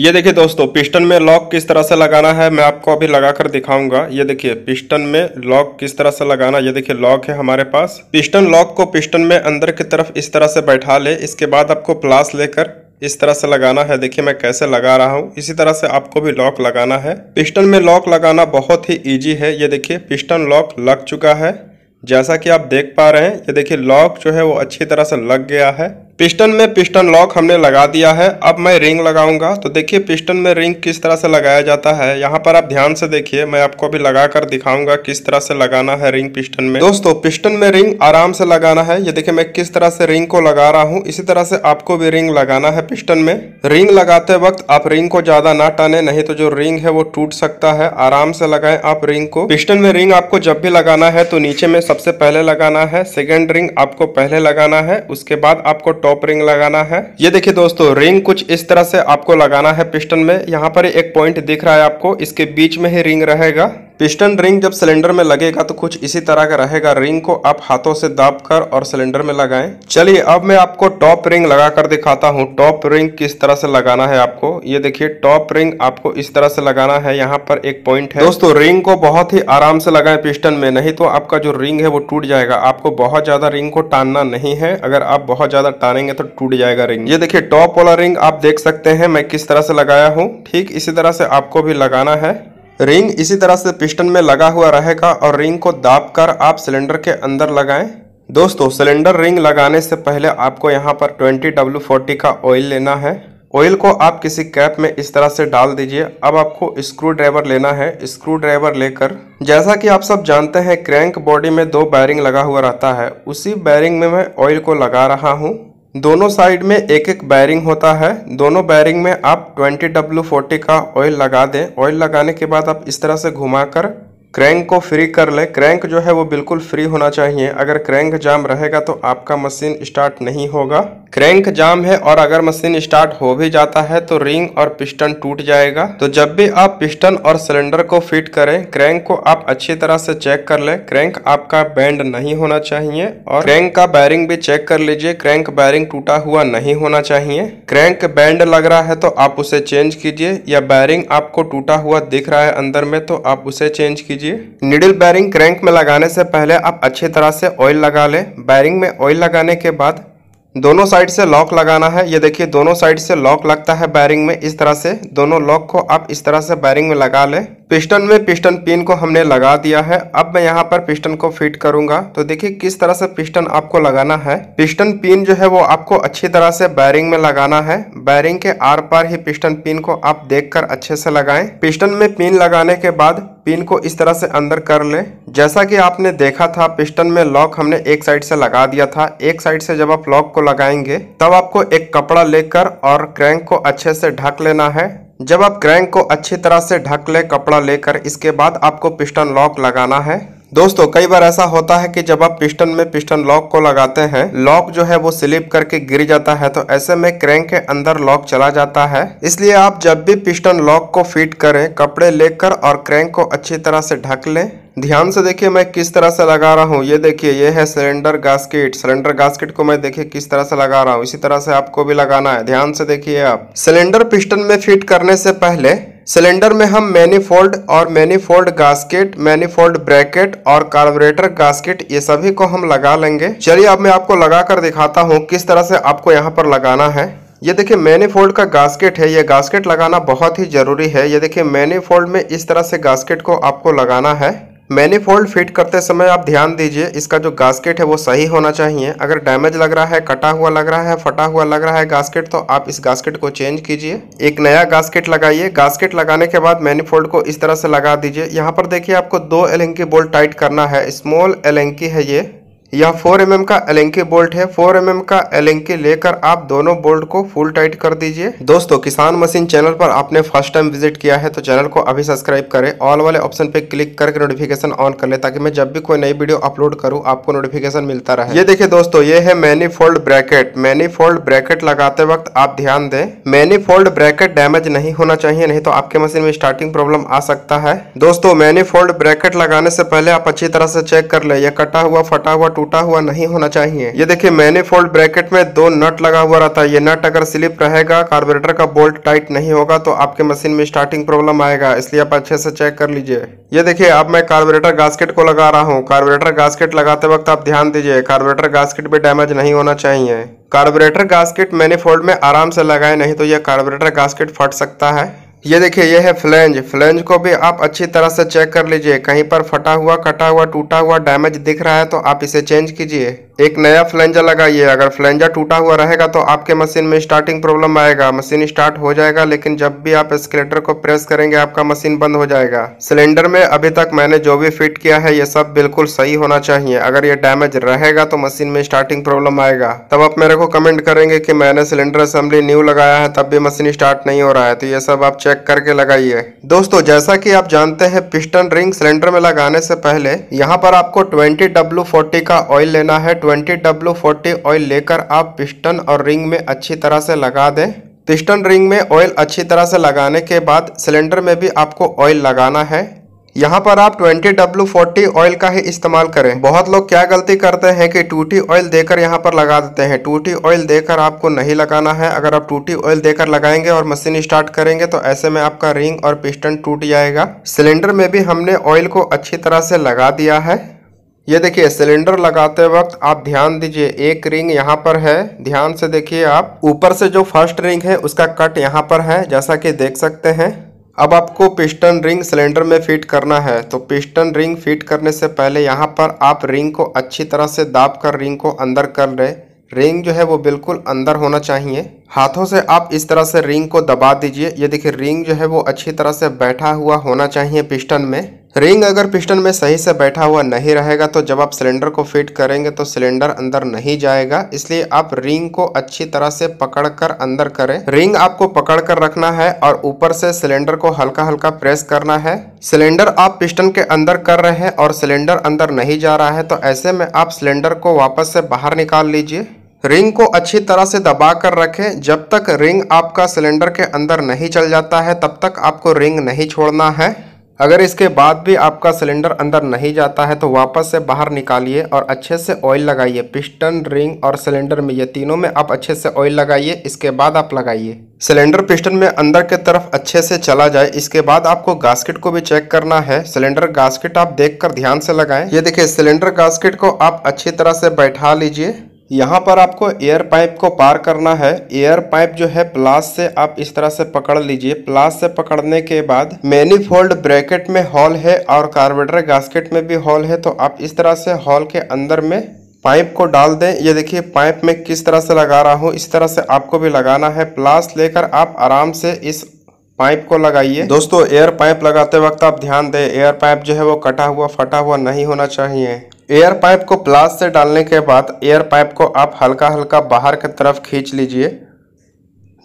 ये देखिए दोस्तों, पिस्टन में लॉक किस तरह से लगाना है मैं आपको अभी लगाकर दिखाऊंगा। ये देखिए पिस्टन में लॉक किस तरह से लगाना। ये देखिए लॉक है हमारे पास। पिस्टन लॉक को पिस्टन में अंदर की तरफ इस तरह से बैठा ले। इसके बाद आपको प्लास लेकर इस तरह से लगाना है। देखिए मैं कैसे लगा रहा हूँ, इसी तरह से आपको भी लॉक लगाना है। पिस्टन में लॉक लगाना बहुत ही ईजी है। ये देखिए पिस्टन लॉक लग चुका है, जैसा कि आप देख पा रहे हैं। ये देखिए लॉक जो है वो अच्छी तरह से लग गया है। पिस्टन में पिस्टन लॉक हमने लगा दिया है। अब मैं रिंग लगाऊंगा। तो देखिए पिस्टन में रिंग किस तरह से लगाया जाता है, यहाँ पर आप ध्यान से देखिए। मैं आपको अभी लगा कर दिखाऊंगा किस तरह से लगाना है रिंग पिस्टन में। दोस्तों पिस्टन में रिंग आराम से लगाना है। ये देखिए मैं किस तरह से रिंग को लगा रहा हूँ, इसी तरह से आपको भी रिंग लगाना है। पिस्टन में रिंग लगाते वक्त आप रिंग को ज्यादा ना टाने, नहीं तो जो रिंग है वो टूट सकता है। आराम से लगाएं आप रिंग को। पिस्टन में रिंग आपको जब भी लगाना है तो नीचे में सबसे पहले लगाना है। सेकेंड रिंग आपको पहले लगाना है, उसके बाद आपको टॉप रिंग लगाना है। ये देखिए दोस्तों रिंग कुछ इस तरह से आपको लगाना है पिस्टन में। यहाँ पर एक पॉइंट दिख रहा है आपको, इसके बीच में ही रिंग रहेगा। पिस्टन रिंग जब सिलेंडर में लगेगा तो कुछ इसी तरह का रहेगा। रिंग को आप हाथों से दाबकर और सिलेंडर में लगाएं। चलिए अब मैं आपको टॉप रिंग लगाकर दिखाता हूँ, टॉप रिंग किस तरह से लगाना है आपको। ये देखिए टॉप रिंग आपको इस तरह से लगाना है, यहाँ पर एक पॉइंट है। दोस्तों रिंग को बहुत ही आराम से लगाएं पिस्टन में, नहीं तो आपका जो रिंग है वो टूट जाएगा। आपको बहुत ज्यादा रिंग को टानना नहीं है, अगर आप बहुत ज्यादा टानेंगे तो टूट जाएगा रिंग। ये देखिए टॉप वाला रिंग आप देख सकते हैं मैं किस तरह से लगाया हूँ, ठीक इसी तरह से आपको भी लगाना है। रिंग इसी तरह से पिस्टन में लगा हुआ रहेगा और रिंग को दाबकर आप सिलेंडर के अंदर लगाएं। दोस्तों सिलेंडर रिंग लगाने से पहले आपको यहाँ पर 20W40 का ऑयल लेना है। ऑयल को आप किसी कैप में इस तरह से डाल दीजिए। अब आपको स्क्रू ड्राइवर लेना है। स्क्रू ड्राइवर लेकर, जैसा कि आप सब जानते हैं क्रैंक बॉडी में 2 बैरिंग लगा हुआ रहता है, उसी बैरिंग में मैं ऑयल को लगा रहा हूँ। दोनों साइड में एक एक बैरिंग होता है। दोनों बैरिंग में आप 20W40 का ऑयल लगा दें। ऑयल लगाने के बाद आप इस तरह से घुमाकर क्रैंक को फ्री कर लें। क्रैंक जो है वो बिल्कुल फ्री होना चाहिए, अगर क्रैंक जाम रहेगा तो आपका मशीन स्टार्ट नहीं होगा। क्रैंक जाम है और अगर मशीन स्टार्ट हो भी जाता है तो रिंग और पिस्टन टूट जाएगा। तो जब भी आप पिस्टन और सिलेंडर को फिट करें, क्रैंक को आप अच्छी तरह से चेक कर लें। क्रैंक आपका बेंड नहीं होना चाहिए और क्रैंक का बैरिंग भी चेक कर लीजिए, क्रैंक बैरिंग टूटा हुआ नहीं होना चाहिए। क्रैंक बेंड लग रहा है तो आप उसे चेंज कीजिए, या बैरिंग आपको टूटा हुआ दिख रहा है अंदर में तो आप उसे चेंज कीजिए। निडल बैरिंग क्रैंक में लगाने से पहले आप अच्छी तरह से ऑयल लगा लें। बैरिंग में ऑयल लगाने के बाद दोनों साइड से लॉक लगाना है। ये देखिए दोनों साइड से लॉक लगता है बैरिंग में, इस तरह से दोनों लॉक को आप इस तरह से बैरिंग में लगा लें। पिस्टन में पिस्टन पिन को हमने लगा दिया है। अब मैं यहाँ पर पिस्टन को फिट करूंगा। तो देखिए किस तरह से पिस्टन आपको लगाना है। पिस्टन पिन जो है वो आपको अच्छी तरह से बैरिंग में लगाना है। बैरिंग के आर पार ही पिस्टन पिन को आप देखकर अच्छे से लगाएं। पिस्टन में पिन लगाने के बाद पिन को इस तरह से अंदर कर लें। जैसा कि आपने देखा था पिस्टन में लॉक हमने एक साइड से लगा दिया था। एक साइड से जब आप लॉक को लगाएंगे तब आपको एक कपड़ा लेकर और क्रैंक को अच्छे से ढक लेना है। जब आप क्रैंक को अच्छी तरह से ढक ले कपड़ा लेकर, इसके बाद आपको पिस्टन लॉक लगाना है। दोस्तों कई बार ऐसा होता है कि जब आप पिस्टन में पिस्टन लॉक को लगाते हैं, लॉक जो है वो स्लिप करके गिर जाता है, तो ऐसे में क्रैंक के अंदर लॉक चला जाता है। इसलिए आप जब भी पिस्टन लॉक को फिट करें, कपड़े लेकर और क्रैंक को अच्छी तरह से ढक लें। ध्यान से देखिए मैं किस तरह से लगा रहा हूँ। ये देखिए ये है सिलेंडर गास्केट। सिलेंडर गास्केट को मैं देखिए किस तरह से लगा रहा हूँ, इसी तरह से आपको भी लगाना है। ध्यान से देखिए आप। सिलेंडर पिस्टन में फिट करने से पहले सिलेंडर में हम मैनीफोल्ड और मैनीफोल्ड गास्केट, मैनीफोल्ड ब्रैकेट और कार्बोरेटर गास्केट, ये सभी को हम लगा लेंगे। चलिए अब मैं आपको लगा कर दिखाता हूँ किस तरह से आपको यहाँ पर लगाना है। ये देखिए मैनीफोल्ड का गास्केट है, ये गास्केट लगाना बहुत ही जरूरी है। ये देखिए मैनीफोल्ड में इस तरह से गास्केट को आपको लगाना है। मैनीफोल्ड फिट करते समय आप ध्यान दीजिए, इसका जो गास्केट है वो सही होना चाहिए। अगर डैमेज लग रहा है, कटा हुआ लग रहा है, फटा हुआ लग रहा है गास्केट, तो आप इस गास्केट को चेंज कीजिए, एक नया गास्केट लगाइए। गास्केट लगाने के बाद मैनीफोल्ड को इस तरह से लगा दीजिए। यहाँ पर देखिए आपको 2 एलेंकी बोल्ट टाइट करना है। स्मॉल एलेंकी है ये, यह 4 mm का एलेंकी बोल्ट है। 4 mm का एलेंकी लेकर आप दोनों बोल्ट को फुल टाइट कर दीजिए। दोस्तों किसान मशीन चैनल पर आपने फर्स्ट टाइम विजिट किया है तो चैनल को अभी सब्सक्राइब करें, ऑल वाले ऑप्शन पे क्लिक करके नोटिफिकेशन ऑन कर ले, ताकि मैं जब भी कोई नई वीडियो अपलोड करूं आपको नोटिफिकेशन मिलता रहे। ये देखिए दोस्तों ये है मैनीफोल्ड ब्रैकेट। मैनीफोल्ड ब्रैकेट लगाते वक्त आप ध्यान दें, मैनीफोल्ड ब्रैकेट डैमेज नहीं होना चाहिए, नहीं तो आपके मशीन में स्टार्टिंग प्रॉब्लम आ सकता है। दोस्तों मैनीफोल्ड ब्रैकेट लगाने से पहले आप अच्छी तरह से चेक कर ले, यह कटा हुआ, फटा हुआ, टूटा हुआ नहीं होना चाहिए। ये देखिए मैनिफोल्ड ब्रैकेट में दो नट लगा हुआ रहता है, ये नट अगर स्लिप रहेगा कार्बोरेटर का बोल्ट टाइट नहीं होगा तो आपके मशीन में स्टार्टिंग प्रॉब्लम आएगा, इसलिए आप अच्छे से चेक कर लीजिए। ये देखिए अब मैं कार्बोरेटर गास्केट को लगा रहा हूँ। कार्बोरेटर गास्केट लगाते वक्त आप ध्यान दीजिए कार्बोरेटर गास्केट भी डैमेज नहीं होना चाहिए। कार्बोरेटर गास्केट मैनिफोल्ड में आराम से लगाए नहीं तो यह कार्बोरेटर गास्केट फट सकता है। ये देखिए यह है फ्लैंज, फ्लैंज को भी आप अच्छी तरह से चेक कर लीजिए, कहीं पर फटा हुआ, कटा हुआ, टूटा हुआ डैमेज दिख रहा है तो आप इसे चेंज कीजिए, एक नया फ्लैंजर लगाइए। अगर फ्लैंजर टूटा हुआ रहेगा तो आपके मशीन में स्टार्टिंग प्रॉब्लम आएगा, मशीन स्टार्ट हो जाएगा लेकिन जब भी आप एक्सीलरेटर को प्रेस करेंगे आपका मशीन बंद हो जाएगा। सिलेंडर में अभी तक मैंने जो भी फिट किया है ये सब बिल्कुल सही होना चाहिए, अगर ये डैमेज रहेगा तो मशीन में स्टार्टिंग प्रॉब्लम आएगा। तब आप मेरे को कमेंट करेंगे कि मैंने सिलेंडर असेंबली न्यू लगाया है तब भी मशीन स्टार्ट नहीं हो रहा है, तो ये सब आप चेक करके लगाइए। दोस्तों जैसा कि आप जानते हैं पिस्टन रिंग सिलेंडर में लगाने से पहले यहाँ पर आपको 20W40 का ऑयल लेना है। 20W40 ऑयल लेकर आप पिस्टन और रिंग में अच्छी तरह से लगा दें। पिस्टन रिंग में ऑयल अच्छी तरह से लगाने के बाद सिलेंडर में भी आपको ऑयल लगाना है। यहाँ पर आप 20W40 ऑयल का ही इस्तेमाल करें। बहुत लोग क्या गलती करते हैं कि टूटी ऑयल देकर यहाँ पर लगा देते हैं, टूटी ऑयल देकर आपको नहीं लगाना है। अगर आप टूटी ऑयल देकर लगाएंगे और मशीन स्टार्ट करेंगे तो ऐसे में आपका रिंग और पिस्टन टूट जाएगा। सिलेंडर में भी हमने ऑयल को अच्छी तरह से लगा दिया है। ये देखिए सिलेंडर लगाते वक्त आप ध्यान दीजिए, एक रिंग यहाँ पर है, ध्यान से देखिए आप, ऊपर से जो फर्स्ट रिंग है उसका कट यहाँ पर है जैसा कि देख सकते हैं। अब आपको पिस्टन रिंग सिलेंडर में फिट करना है तो पिस्टन रिंग फिट करने से पहले यहाँ पर आप रिंग को अच्छी तरह से दाब कर रिंग को अंदर कर लें। रिंग जो है वो बिल्कुल अंदर होना चाहिए। हाथों से आप इस तरह से रिंग को दबा दीजिए। ये देखिए रिंग जो है वो अच्छी तरह से बैठा हुआ होना चाहिए पिस्टन में। रिंग अगर पिस्टन में सही से बैठा हुआ नहीं रहेगा तो जब आप सिलेंडर को फिट करेंगे तो सिलेंडर अंदर नहीं जाएगा, इसलिए आप रिंग को अच्छी तरह से पकड़कर अंदर करें। रिंग आपको पकड़कर रखना है और ऊपर से सिलेंडर को हल्का हल्का प्रेस करना है। सिलेंडर आप पिस्टन के अंदर कर रहे हैं और सिलेंडर अंदर नहीं जा रहा है तो ऐसे में आप सिलेंडर को वापस से बाहर निकाल लीजिए। रिंग को अच्छी तरह से दबा कर रखें। जब तक रिंग आपका सिलेंडर के अंदर नहीं चल जाता है तब तक आपको रिंग नहीं छोड़ना है। अगर इसके बाद भी आपका सिलेंडर अंदर नहीं जाता है तो वापस से बाहर निकालिए और अच्छे से ऑयल लगाइए। पिस्टन, रिंग और सिलेंडर में, ये तीनों में आप अच्छे से ऑयल लगाइए। इसके बाद आप लगाइए सिलेंडर पिस्टन में अंदर के तरफ अच्छे से चला जाए। इसके बाद आपको गास्केट को भी चेक करना है। सिलेंडर गास्केट आप देखकर ध्यान से लगाएं। ये देखिए सिलेंडर गास्केट को आप अच्छी तरह से बैठा लीजिए। यहाँ पर आपको एयर पाइप को पार करना है। एयर पाइप जो है प्लास से आप इस तरह से पकड़ लीजिए। प्लास से पकड़ने के बाद मैनिफोल्ड ब्रैकेट में हॉल है और कार्बोरेटर गास्केट में भी हॉल है तो आप इस तरह से हॉल के अंदर में पाइप को डाल दें। ये देखिए पाइप में किस तरह से लगा रहा हूँ, इस तरह से आपको भी लगाना है। प्लास लेकर आप आराम से इस पाइप को लगाइए। दोस्तों एयर पाइप लगाते वक्त आप ध्यान दें, एयर पाइप जो है वो कटा हुआ, फटा हुआ नहीं होना चाहिए। एयर पाइप को प्लास से डालने के बाद एयर पाइप को आप हल्का हल्का बाहर की तरफ खींच लीजिए।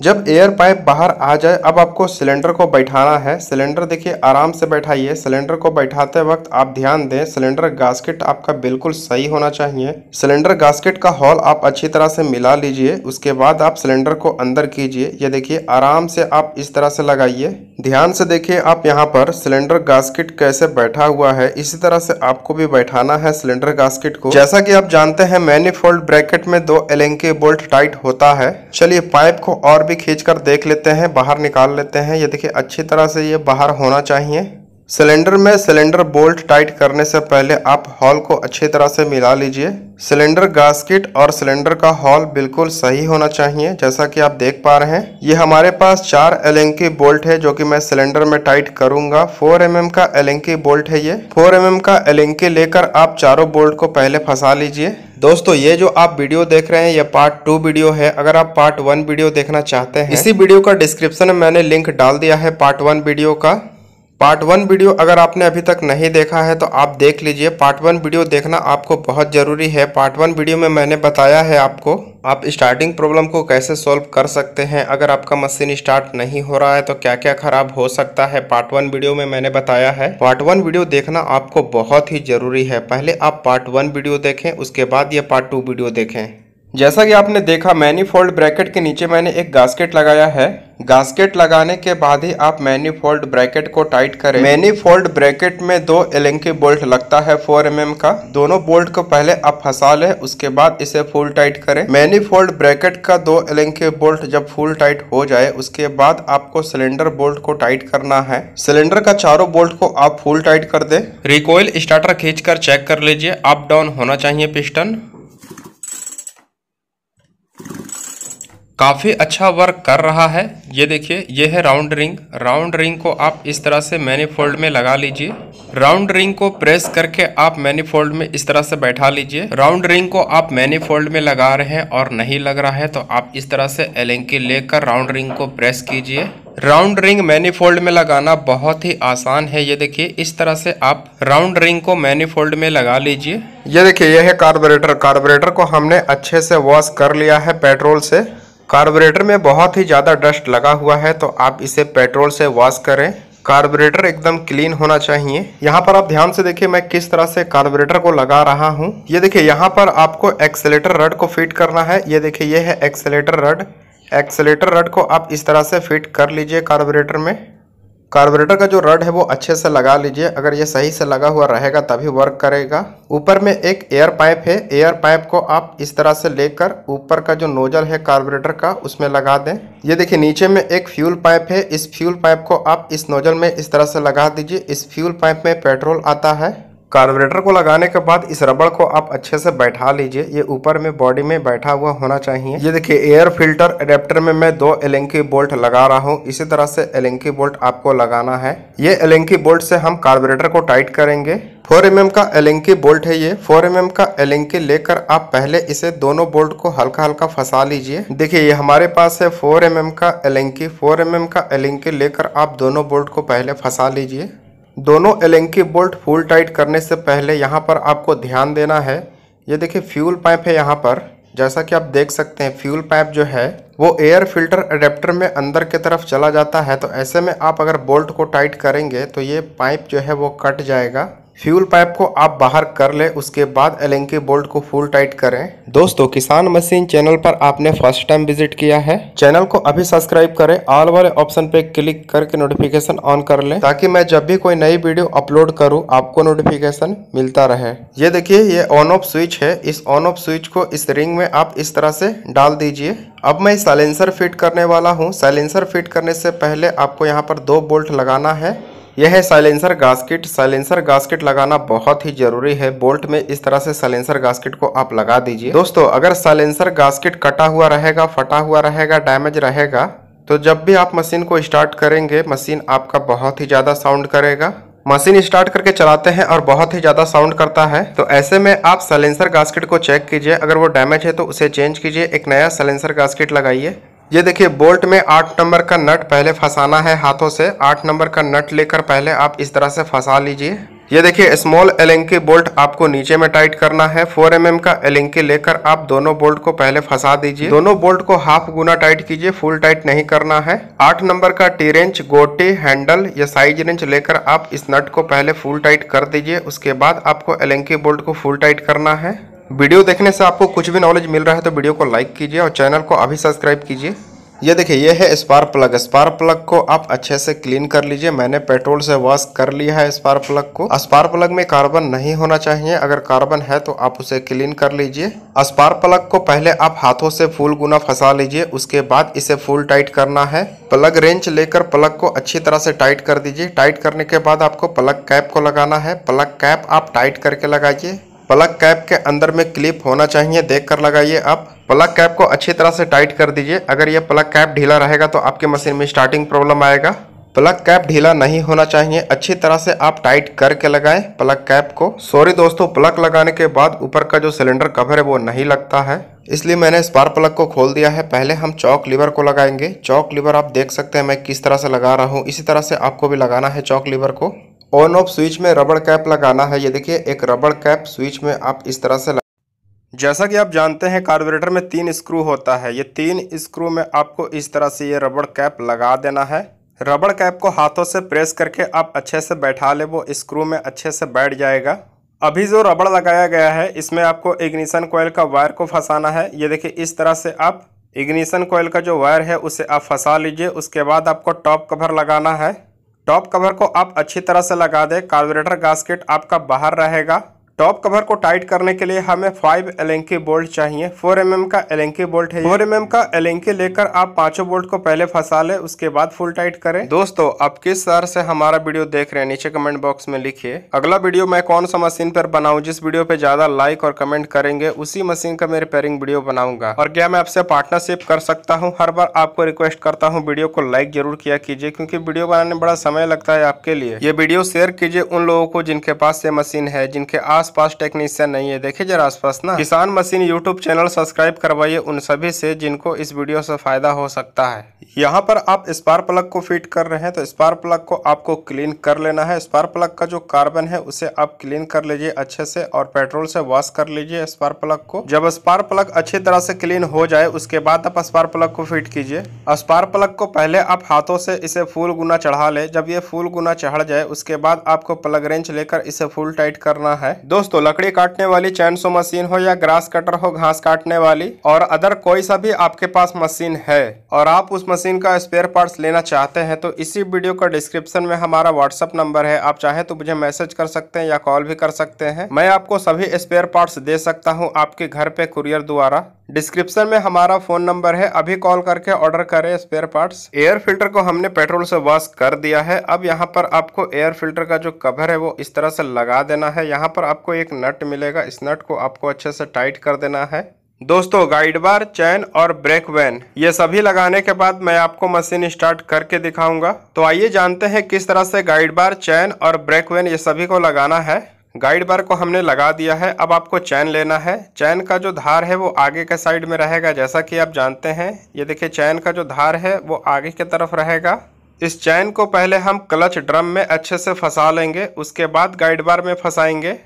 जब एयर पाइप बाहर आ जाए अब आपको सिलेंडर को बैठाना है। सिलेंडर देखिए आराम से बैठाइए। सिलेंडर को बैठाते वक्त आप ध्यान दें, सिलेंडर गास्केट आपका बिल्कुल सही होना चाहिए। सिलेंडर गास्केट का हॉल आप अच्छी तरह से मिला लीजिए। उसके बाद आप सिलेंडर को अंदर कीजिए। ये देखिए आराम से आप इस तरह से लगाइए। ध्यान से देखिए आप यहाँ पर सिलेंडर गास्केट कैसे बैठा हुआ है, इसी तरह से आपको भी बैठाना है सिलेंडर गास्केट को। जैसा कि आप जानते हैं मैनिफोल्ड ब्रैकेट में दो एलेंके बोल्ट टाइट होता है। चलिए पाइप को और भी खींचकर देख लेते हैं, बाहर निकाल लेते हैं। ये देखिए अच्छी तरह से ये बाहर होना चाहिए। सिलेंडर में सिलेंडर बोल्ट टाइट करने से पहले आप हॉल को अच्छी तरह से मिला लीजिए। सिलेंडर गास्केट और सिलेंडर का हॉल बिल्कुल सही होना चाहिए जैसा कि आप देख पा रहे हैं। ये हमारे पास 4 एलेंकी बोल्ट है जो कि मैं सिलेंडर में टाइट करूंगा। 4 mm का एलेंकी बोल्ट है ये। 4 mm का एलेंकी लेकर आप चारों बोल्ट को पहले फंसा लीजिए। दोस्तों ये जो आप वीडियो देख रहे हैं ये पार्ट 2 वीडियो है। अगर आप पार्ट 1 वीडियो देखना चाहते हैं इसी वीडियो का डिस्क्रिप्शन में मैंने लिंक डाल दिया है पार्ट 1 वीडियो का। पार्ट 1 वीडियो अगर आपने अभी तक नहीं देखा है तो आप देख लीजिए। पार्ट 1 वीडियो देखना आपको बहुत ज़रूरी है। पार्ट 1 वीडियो में मैंने बताया है आपको आप स्टार्टिंग प्रॉब्लम को कैसे सॉल्व कर सकते हैं। अगर आपका मशीन स्टार्ट नहीं हो रहा है तो क्या क्या खराब हो सकता है पार्ट 1 वीडियो में मैंने बताया है। पार्ट 1 वीडियो देखना आपको बहुत ही ज़रूरी है। पहले आप पार्ट 1 वीडियो देखें उसके बाद ये पार्ट 2 वीडियो देखें। जैसा कि आपने देखा मैनीफोल्ड ब्रैकेट के नीचे मैंने एक गास्केट लगाया है। गास्केट लगाने के बाद ही आप मैनीफोल्ड ब्रैकेट को टाइट करें। मैनीफोल्ड ब्रैकेट में 2 एलेंकी बोल्ट लगता है 4 mm का। दोनों बोल्ट को पहले आप फंसा लें, उसके बाद इसे फुल टाइट करें। मैनीफोल्ड ब्रैकेट का 2 एलेंकी बोल्ट जब फुल टाइट हो जाए उसके बाद आपको सिलेंडर बोल्ट को टाइट करना है। सिलेंडर का चारों बोल्ट को आप फुल टाइट कर दे। रिकॉइल स्टार्टर खींच कर चेक कर लीजिए, अप डाउन होना चाहिए पिस्टन। काफ़ी अच्छा वर्क कर रहा है। ये देखिए, ये है राउंड रिंग। राउंड रिंग को आप इस तरह से मैनीफोल्ड में लगा लीजिए। राउंड रिंग को प्रेस करके आप मैनीफोल्ड में इस तरह से बैठा लीजिए। राउंड रिंग को आप मैनीफोल्ड में लगा रहे हैं और नहीं लग रहा है तो आप इस तरह से एलेंकी लेकर राउंड रिंग को प्रेस कीजिए। राउंड रिंग मैनीफोल्ड में लगाना बहुत ही आसान है। ये देखिए, इस तरह से आप राउंड रिंग को मैनीफोल्ड में लगा लीजिए। ये देखिए, यह है कार्बोरेटर। कार्बोरेटर को हमने अच्छे से वॉश कर लिया है पेट्रोल से। कार्बोरेटर में बहुत ही ज़्यादा डस्ट लगा हुआ है तो आप इसे पेट्रोल से वॉश करें। कार्बोरेटर एकदम क्लीन होना चाहिए। यहाँ पर आप ध्यान से देखिए मैं किस तरह से कार्बोरेटर को लगा रहा हूँ। ये देखिए, यहाँ पर आपको एक्सेलेटर रड को फिट करना है। ये देखिए, ये है एक्सेलेटर रड। एक्सेलेटर रड को आप इस तरह से फिट कर लीजिए कार्बोरेटर में। कार्बोरेटर का जो रड है वो अच्छे से लगा लीजिए। अगर ये सही से लगा हुआ रहेगा तभी वर्क करेगा। ऊपर में एक एयर पाइप है। एयर पाइप को आप इस तरह से लेकर ऊपर का जो नोजल है कार्बोरेटर का उसमें लगा दें। ये देखिए, नीचे में एक फ्यूल पाइप है। इस फ्यूल पाइप को आप इस नोजल में इस तरह से लगा दीजिए। इस फ्यूल पाइप में पेट्रोल आता है। कार्बोरेटर को लगाने के बाद इस रबड़ को आप अच्छे से बैठा लीजिए। ये ऊपर में बॉडी में बैठा हुआ होना चाहिए। ये देखिए, एयर फिल्टर एडेप्टर में मैं 2 एलेंकी बोल्ट लगा रहा हूँ। इसी तरह से एलेंकी बोल्ट आपको लगाना है। ये एलेंकी बोल्ट से हम कार्बोरेटर को टाइट करेंगे। 4 mm का एलेंकी बोल्ट है। ये 4 mm का एलेंकी लेकर आप पहले इसे दोनों बोल्ट को हल्का हल्का फंसा लीजिए। देखिए, ये हमारे पास है 4 mm का एलेंकी। 4 mm का एलेंकी लेकर आप दोनों बोल्ट को पहले फंसा लीजिए। दोनों एलेंकी बोल्ट फुल टाइट करने से पहले यहाँ पर आपको ध्यान देना है। ये देखिए, फ्यूल पाइप है यहाँ पर। जैसा कि आप देख सकते हैं फ्यूल पाइप जो है वो एयर फिल्टर अडेप्टर में अंदर की तरफ चला जाता है तो ऐसे में आप अगर बोल्ट को टाइट करेंगे तो ये पाइप जो है वो कट जाएगा। फ्यूल पाइप को आप बाहर कर ले, उसके बाद एलेंकी बोल्ट को फुल टाइट करें। दोस्तों, किसान मशीन चैनल पर आपने फर्स्ट टाइम विजिट किया है, चैनल को अभी सब्सक्राइब करें। ऑल वाले ऑप्शन पे क्लिक करके नोटिफिकेशन ऑन कर लें ताकि मैं जब भी कोई नई वीडियो अपलोड करूं आपको नोटिफिकेशन मिलता रहे। ये देखिए, ये ऑन ऑफ स्विच है। इस ऑन ऑफ स्विच को इस रिंग में आप इस तरह से डाल दीजिए। अब मैं साइलेंसर फिट करने वाला हूँ। साइलेंसर फिट करने से पहले आपको यहाँ पर 2 बोल्ट लगाना है। यह है साइलेंसर गास्केट। साइलेंसर गास्केट लगाना बहुत ही जरूरी है। बोल्ट में इस तरह से साइलेंसर गास्केट को आप लगा दीजिए। दोस्तों, अगर साइलेंसर गास्केट कटा हुआ रहेगा, फटा हुआ रहेगा, डैमेज रहेगा तो जब भी आप मशीन को स्टार्ट करेंगे मशीन आपका बहुत ही ज़्यादा साउंड करेगा। मशीन स्टार्ट करके चलाते हैं और बहुत ही ज़्यादा साउंड करता है तो ऐसे में आप साइलेंसर गास्केट को चेक कीजिए। अगर वो डैमेज है तो उसे चेंज कीजिए, एक नया साइलेंसर गास्केट लगाइए। ये देखिए, बोल्ट में 8 नंबर का नट पहले फंसाना है हाथों से। 8 नंबर का नट लेकर पहले आप इस तरह से फंसा लीजिए। ये देखिए, स्मॉल एलेंकी बोल्ट आपको नीचे में टाइट करना है। 4 mm का एलेंकी लेकर आप दोनों बोल्ट को पहले फंसा दीजिए। दोनों बोल्ट को हाफ गुना टाइट कीजिए, फुल टाइट नहीं करना है। 8 नंबर का टी रेंच, गोटी, हैंडल या साइज रेंच लेकर आप इस नट को पहले फुल टाइट कर दीजिए। उसके बाद आपको एलेंकी बोल्ट को फुल टाइट करना है। वीडियो देखने से आपको कुछ भी नॉलेज मिल रहा है तो वीडियो को लाइक कीजिए और चैनल को अभी सब्सक्राइब कीजिए। ये देखिए, ये है स्पार्क प्लग। स्पार्क प्लग को आप अच्छे से क्लीन कर लीजिए। मैंने पेट्रोल से वॉश कर लिया है स्पार्क प्लग को। स्पार्क प्लग में कार्बन नहीं होना चाहिए, अगर कार्बन है तो आप उसे क्लीन कर लीजिए। स्पार्क प्लग को पहले आप हाथों से फुल गुना फंसा लीजिए, उसके बाद इसे फुल टाइट करना है। प्लग रेंच लेकर प्लग को अच्छी तरह से टाइट कर दीजिए। टाइट करने के बाद आपको प्लग कैप को लगाना है। प्लग कैप आप टाइट करके लगाइए। प्लग कैप के अंदर में क्लिप होना चाहिए, देखकर लगाइए। आप प्लग कैप को अच्छी तरह से टाइट कर दीजिए। अगर ये प्लग कैप ढीला रहेगा तो आपके मशीन में स्टार्टिंग प्रॉब्लम आएगा। प्लग कैप ढीला नहीं होना चाहिए, अच्छी तरह से आप टाइट करके लगाएं प्लग कैप को। सॉरी दोस्तों, प्लग लगाने के बाद ऊपर का जो सिलेंडर कवर है वो नहीं लगता है, इसलिए मैंने स्पार्क प्लग को खोल दिया है। पहले हम चॉक लीवर को लगाएंगे। चॉक लीवर आप देख सकते हैं मैं किस तरह से लगा रहा हूँ, इसी तरह से आपको भी लगाना है चॉक लीवर को। ऑन ऑफ स्विच में रबड़ कैप लगाना है। ये देखिए, एक रबड़ कैप स्विच में आप इस तरह से जैसा कि आप जानते हैं कार्बोरेटर में 3 स्क्रू होता है। ये 3 स्क्रू में आपको इस तरह से ये रबड़ कैप लगा देना है। रबड़ कैप को हाथों से प्रेस करके आप अच्छे से बैठा ले, वो स्क्रू में अच्छे से बैठ जाएगा। अभी जो रबड़ लगाया गया है इसमें आपको इग्निशन कॉइल का वायर को फंसाना है। ये देखिए इस तरह से आप इग्निशन कॉइल का जो वायर है उसे आप फंसा लीजिए। उसके बाद आपको टॉप कवर लगाना है। टॉप कवर को आप अच्छी तरह से लगा दें। कार्बोरेटर गास्केट आपका बाहर रहेगा। टॉप कवर को टाइट करने के लिए हमें 5 एलेंकी बोल्ट चाहिए। 4 mm का एलेंकी बोल्ट है। 4 mm का एलेंकी लेकर आप पांचों बोल्ट को पहले फंसा लें, उसके बाद फुल टाइट करें। दोस्तों, आप किस शहर से हमारा वीडियो देख रहे हैं नीचे कमेंट बॉक्स में लिखिए। अगला वीडियो मैं कौन सा मशीन पर बनाऊं, जिस वीडियो पे ज्यादा लाइक और कमेंट करेंगे उसी मशीन का मैं रिपेयरिंग वीडियो बनाऊंगा। और क्या मैं आपसे पार्टनरशिप कर सकता हूँ? हर बार आपको रिक्वेस्ट करता हूँ वीडियो को लाइक जरूर किया कीजिए, क्योंकि वीडियो बनाने में बड़ा समय लगता है आपके लिए। ये वीडियो शेयर कीजिए उन लोगों को जिनके पास ये मशीन है, जिनके आसपास टेक्नीशियन नहीं है। देखिए जरा आसपास ना। किसान मशीन यूट्यूब चैनल सब्सक्राइब करवाइए उन सभी से जिनको इस वीडियो से फायदा हो सकता है। यहाँ पर आप स्पार्क प्लग को फिट कर रहे हैं तो स्पार्क प्लग को आपको क्लीन कर लेना है। स्पार्क प्लग का जो कार्बन है उसे आप क्लीन कर लीजिए अच्छे से और पेट्रोल से वॉश कर लीजिए स्पार्क प्लग को। जब स्पार्क प्लग अच्छी तरह से क्लीन हो जाए उसके बाद आप स्पार्क प्लग को फिट कीजिए। स्पार्क प्लग को पहले आप हाथों से इसे फुल गुना चढ़ा ले। जब ये फुल गुना चढ़ जाए उसके बाद आपको प्लग रेंच लेकर इसे फुल टाइट करना है। दोस्तों, लकड़ी काटने वाली चैनसो मशीन हो या ग्रास कटर हो, घास काटने वाली और अदर कोई सा भी आपके पास मशीन है और आप उस मशीन का स्पेयर पार्ट्स लेना चाहते हैं तो इसी वीडियो का डिस्क्रिप्शन में हमारा व्हाट्सएप नंबर है। आप चाहे तो मुझे मैसेज कर सकते हैं या कॉल भी कर सकते हैं। मैं आपको सभी स्पेयर पार्ट्स दे सकता हूँ आपके घर पे कुरियर द्वारा। डिस्क्रिप्शन में हमारा फोन नंबर है, अभी कॉल करके ऑर्डर करें स्पेयर पार्ट्स। एयर फिल्टर को हमने पेट्रोल से वॉश कर दिया है। अब यहाँ पर आपको एयर फिल्टर का जो कवर है वो इस तरह से लगा देना है। यहाँ पर आपको एक नट मिलेगा, इस नट को आपको अच्छे से टाइट कर देना है। दोस्तों, गाइड बार, चैन और ब्रेक वैन ये सभी लगाने के बाद मैं आपको मशीन स्टार्ट करके दिखाऊंगा। तो आइए जानते हैं किस तरह से गाइड बार, चैन और ब्रेक वैन ये सभी को लगाना है। गाइड बार को हमने लगा दिया है। अब आपको चैन लेना है। चैन का जो धार है वो आगे के साइड में रहेगा, जैसा कि आप जानते हैं। ये देखिए चैन का जो धार है वो आगे की तरफ रहेगा। इस चैन को पहले हम क्लच ड्रम में अच्छे से फंसा लेंगे, उसके बाद गाइड बार में फंसाएंगे।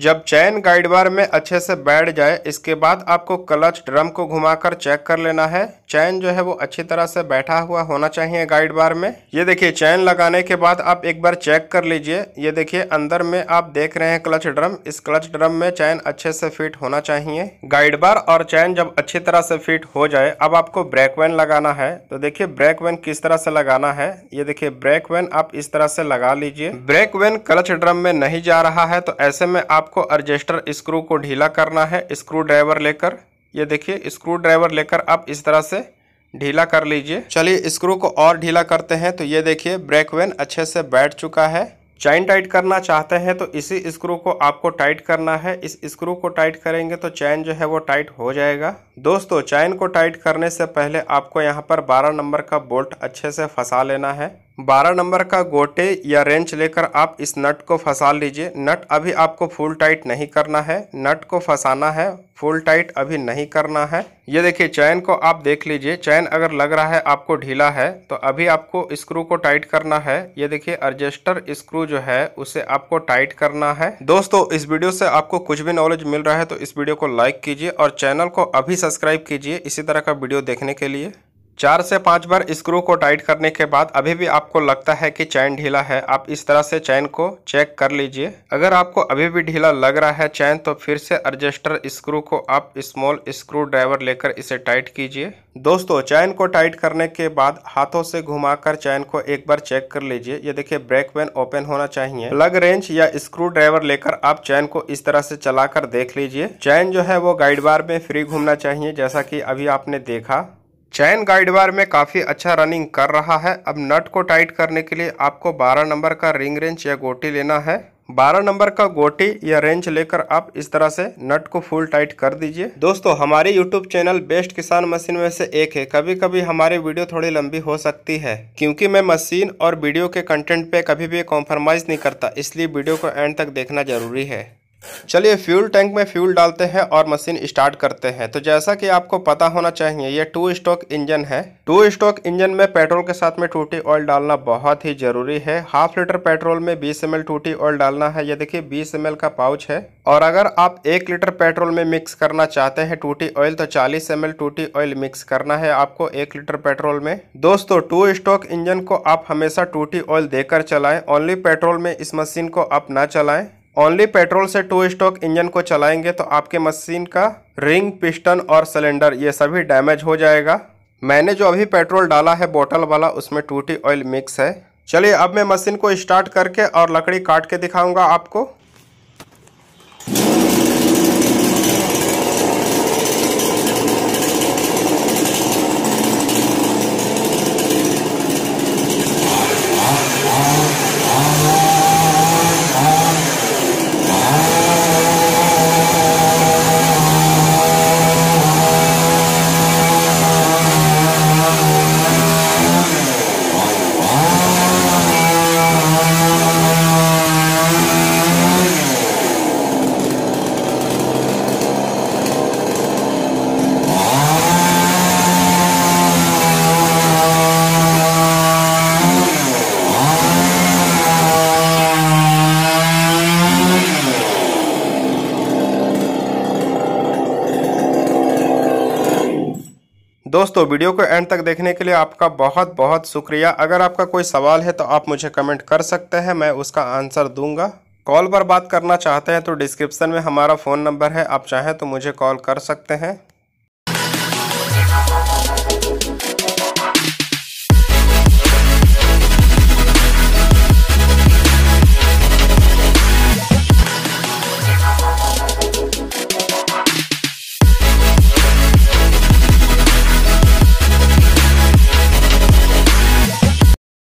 जब चैन गाइड बार में अच्छे से बैठ जाए इसके बाद आपको क्लच ड्रम को घुमाकर चेक कर लेना है। चैन जो है वो अच्छी तरह से बैठा हुआ होना चाहिए गाइड बार में। ये देखिए चैन लगाने के बाद आप एक बार चेक कर लीजिए। ये देखिए अंदर में आप देख रहे हैं क्लच ड्रम। इस क्लच ड्रम में चैन अच्छे से फिट होना चाहिए। गाइड बार और चैन जब अच्छी तरह से फिट हो जाए अब आपको ब्रेक वैन लगाना है। तो देखिए ब्रेक वैन किस तरह से लगाना है। ये देखिए ब्रेक वैन आप इस तरह से लगा लीजिए। ब्रेक वैन क्लच ड्रम में नहीं जा रहा है तो ऐसे में आपको एडजस्टर स्क्रू को ढीला करना है स्क्रू ड्राइवर लेकर। ये देखिए स्क्रू ड्राइवर लेकर आप इस तरह से ढीला कर लीजिए। चलिए स्क्रू को और ढीला करते हैं। तो ये देखिए ब्रेक वैन अच्छे से बैठ चुका है। चैन टाइट करना चाहते हैं तो इसी स्क्रू को आपको टाइट करना है। इस स्क्रू को टाइट करेंगे तो चैन जो है वो टाइट हो जाएगा। दोस्तों, चैन को टाइट करने से पहले आपको यहाँ पर 12 नंबर का बोल्ट अच्छे से फंसा लेना है। 12 नंबर का गोटे या रेंच लेकर आप इस नट को फंसा लीजिए। नट अभी आपको फुल टाइट नहीं करना है, नट को फंसाना है, फुल टाइट अभी नहीं करना है। ये देखिए चैन को आप देख लीजिए। चैन अगर लग रहा है आपको ढीला है तो अभी आपको स्क्रू को टाइट करना है। ये देखिए एडजस्टर स्क्रू जो है उसे आपको टाइट करना है। दोस्तों, इस वीडियो से आपको कुछ भी नॉलेज मिल रहा है तो इस वीडियो को लाइक कीजिए और चैनल को अभी सब्सक्राइब कीजिए इसी तरह का वीडियो देखने के लिए। 4 से 5 बार स्क्रू को टाइट करने के बाद अभी भी आपको लगता है कि चैन ढीला है, आप इस तरह से चैन को चेक कर लीजिए। अगर आपको अभी भी ढीला लग रहा है चैन तो फिर से एडजस्टर स्क्रू को आप स्मॉल स्क्रू ड्राइवर लेकर इसे टाइट कीजिए। दोस्तों, चैन को टाइट करने के बाद हाथों से घुमाकर चैन को एक बार चेक कर लीजिए। ये देखिए ब्रेक वैन ओपन होना चाहिए। प्लग रेंच या स्क्रू ड्राइवर लेकर आप चैन को इस तरह से चलाकर देख लीजिए। चैन जो है वो गाइड बार में फ्री घूमना चाहिए, जैसा कि अभी आपने देखा। चैन गाइड बार में काफ़ी अच्छा रनिंग कर रहा है। अब नट को टाइट करने के लिए आपको 12 नंबर का रिंग रेंच या गोटी लेना है। 12 नंबर का गोटी या रेंच लेकर आप इस तरह से नट को फुल टाइट कर दीजिए। दोस्तों, हमारे YouTube channel best Kisan machine में से एक है। कभी कभी हमारी वीडियो थोड़ी लंबी हो सकती है क्योंकि मैं मशीन और वीडियो के कंटेंट पे कभी भी कॉम्प्रोमाइज़ नहीं करता, इसलिए वीडियो को एंड तक देखना जरूरी है। चलिए फ्यूल टैंक में फ्यूल डालते हैं और मशीन स्टार्ट करते हैं। तो जैसा कि आपको पता होना चाहिए ये 2 स्ट्रोक इंजन है। 2 स्ट्रोक इंजन में पेट्रोल के साथ में टूटी ऑयल डालना बहुत ही जरूरी है। 1/2 लीटर पेट्रोल में 20 ml टूटी ऑयल डालना है। ये देखिए 20 ml का पाउच है। और अगर आप 1 लीटर पेट्रोल में मिक्स करना चाहते हैं टूटी ऑयल तो 40 ml टूटी ऑयल मिक्स करना है आपको 1 लीटर पेट्रोल में। दोस्तों, 2 स्ट्रोक इंजन को आप हमेशा टूटी ऑयल देकर चलाएं। ओनली पेट्रोल में इस मशीन को आप ना चलाएं। ओनली पेट्रोल से टू स्ट्रोक इंजन को चलाएंगे तो आपके मशीन का रिंग, पिस्टन और सिलेंडर ये सभी डैमेज हो जाएगा। मैंने जो अभी पेट्रोल डाला है बोतल वाला, उसमें टूटी ऑयल मिक्स है। चलिए अब मैं मशीन को स्टार्ट करके और लकड़ी काट के दिखाऊंगा आपको। दोस्तों वीडियो को एंड तक देखने के लिए आपका बहुत बहुत शुक्रिया। अगर आपका कोई सवाल है तो आप मुझे कमेंट कर सकते हैं, मैं उसका आंसर दूंगा। कॉल पर बात करना चाहते हैं तो डिस्क्रिप्शन में हमारा फ़ोन नंबर है, आप चाहें तो मुझे कॉल कर सकते हैं।